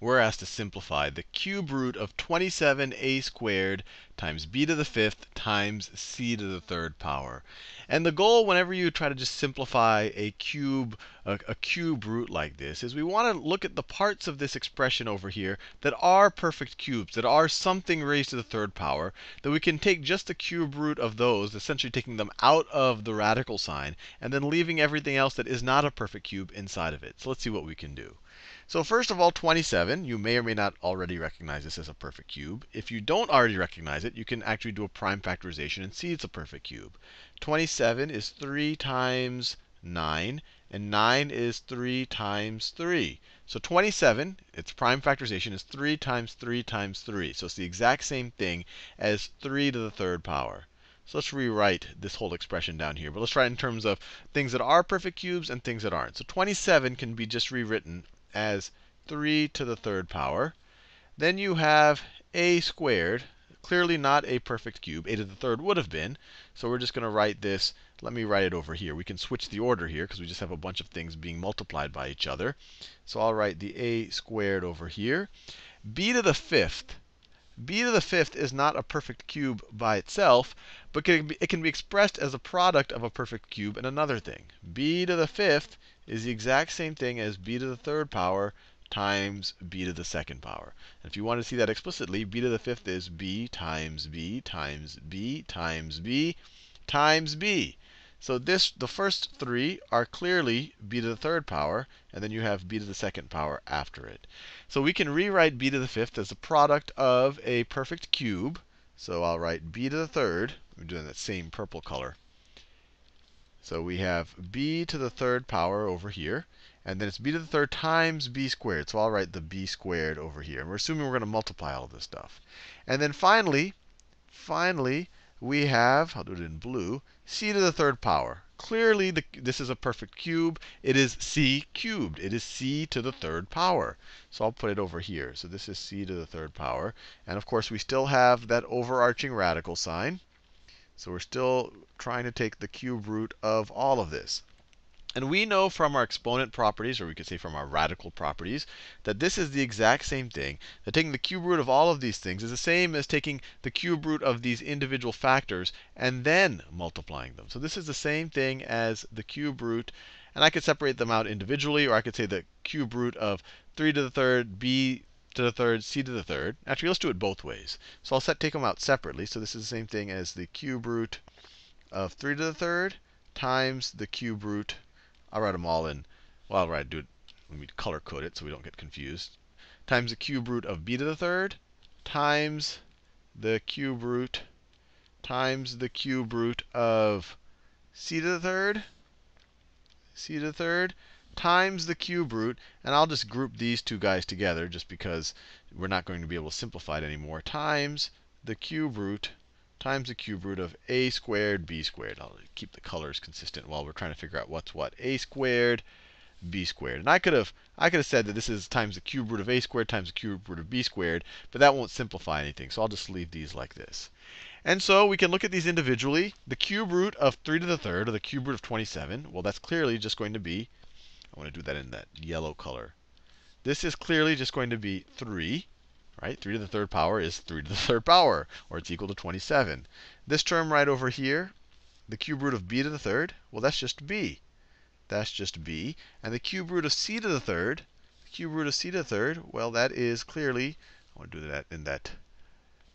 we're asked to simplify the cube root of 27a squared times b to the fifth times c to the third power. And the goal whenever you try to just simplify a cube root like this is we want to look at the parts of this expression over here that are perfect cubes, that are something raised to the third power, that we can take just the cube root of those, essentially taking them out of the radical sign, and then leaving everything else that is not a perfect cube inside of it. So let's see what we can do. So first of all, 27, you may or may not already recognize this as a perfect cube. If you don't already recognize it, you can actually do a prime factorization and see it's a perfect cube. 27 is 3 times 9, and 9 is 3 times 3. So 27, its prime factorization is 3 times 3 times 3. So it's the exact same thing as 3 to the third power. So let's rewrite this whole expression down here. But let's try it in terms of things that are perfect cubes and things that aren't. So 27 can be just rewritten as 3 to the third power. Then you have a squared, clearly not a perfect cube. A to the third would have been. So we're just going to write this. Let me write it over here. We can switch the order here because we just have a bunch of things being multiplied by each other. So I'll write the a squared over here. b to the fifth. b to the fifth is not a perfect cube by itself, but it can be expressed as a product of a perfect cube and another thing. b to the fifth is the exact same thing as b to the third power times b to the second power. And if you want to see that explicitly, b to the fifth is b times b times b times b times b. So the first three are clearly b to the third power, and then you have b to the second power after it. So we can rewrite b to the fifth as a product of a perfect cube. So I'll write b to the third. I'm doing that same purple color. So we have b to the third power over here. And then it's b to the third times b squared. So I'll write the b squared over here. And we're assuming we're going to multiply all this stuff. And then finally, we have, I'll do it in blue, c to the third power. Clearly, this is a perfect cube. It is c cubed. It is c to the third power. So I'll put it over here. So this is c to the third power. And of course, we still have that overarching radical sign. So we're still trying to take the cube root of all of this. And we know from our exponent properties, or we could say from our radical properties, that this is the exact same thing. That taking the cube root of all of these things is the same as taking the cube root of these individual factors and then multiplying them. So this is the same thing as the cube root. And I could separate them out individually, or I could say the cube root of 3 to the third, b to the third, c to the third. Actually, let's do it both ways. So I'll take them out separately. So this is the same thing as the cube root of 3 to the third times the cube root. I'll write them all in. Well, I'll write, do it. Let me color code it so we don't get confused. Times the cube root of b to the third times the cube root of c to the third, times the cube root. And I'll just group these two guys together just because we're not going to be able to simplify it anymore. Times the cube root of a squared, b squared. I'll keep the colors consistent while we're trying to figure out what's what. A squared, b squared. And I could have said that this is times the cube root of a squared times the cube root of b squared, but that won't simplify anything. So I'll just leave these like this. And so we can look at these individually. The cube root of 3 to the third, or the cube root of 27, well, that's clearly just going to be, I want to do that in that yellow color. This is clearly just going to be 3. Right? 3 to the third power is 3 to the third power, or it's equal to 27. This term right over here, the cube root of b to the third, well, that's just b. And the cube root of c to the third, well, that is clearly, I want to do that in that.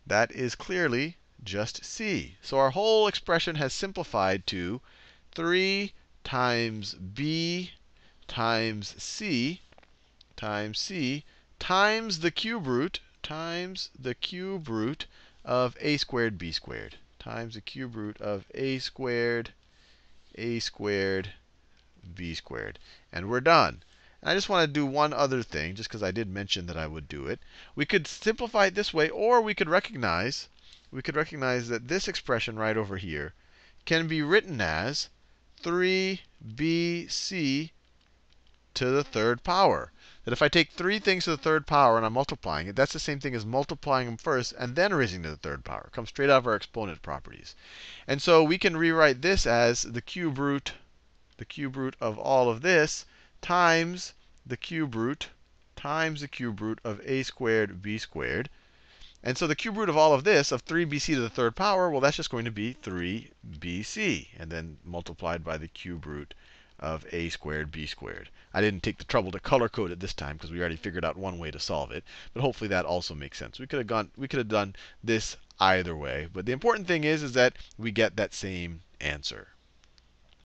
That is clearly just c. So our whole expression has simplified to 3 times b times c times the cube root. Of a squared, b squared. B squared. And we're done. And I just want to do one other thing, just because I did mention that I would do it. We could simplify it this way, or we could recognize, that this expression right over here can be written as 3bc to the third power. That if I take three things to the third power and I'm multiplying it, that's the same thing as multiplying them first and then raising to the third power. It comes straight out of our exponent properties. And so we can rewrite this as the cube root, of all of this times the cube root, times the cube root of a squared b squared. And so the cube root of all of this, of 3bc to the third power, well, that's just going to be 3bc, and then multiplied by the cube root of a squared b squared. I didn't take the trouble to color code it this time because we already figured out one way to solve it. But hopefully that also makes sense. We could have done this either way. But the important thing is that we get that same answer.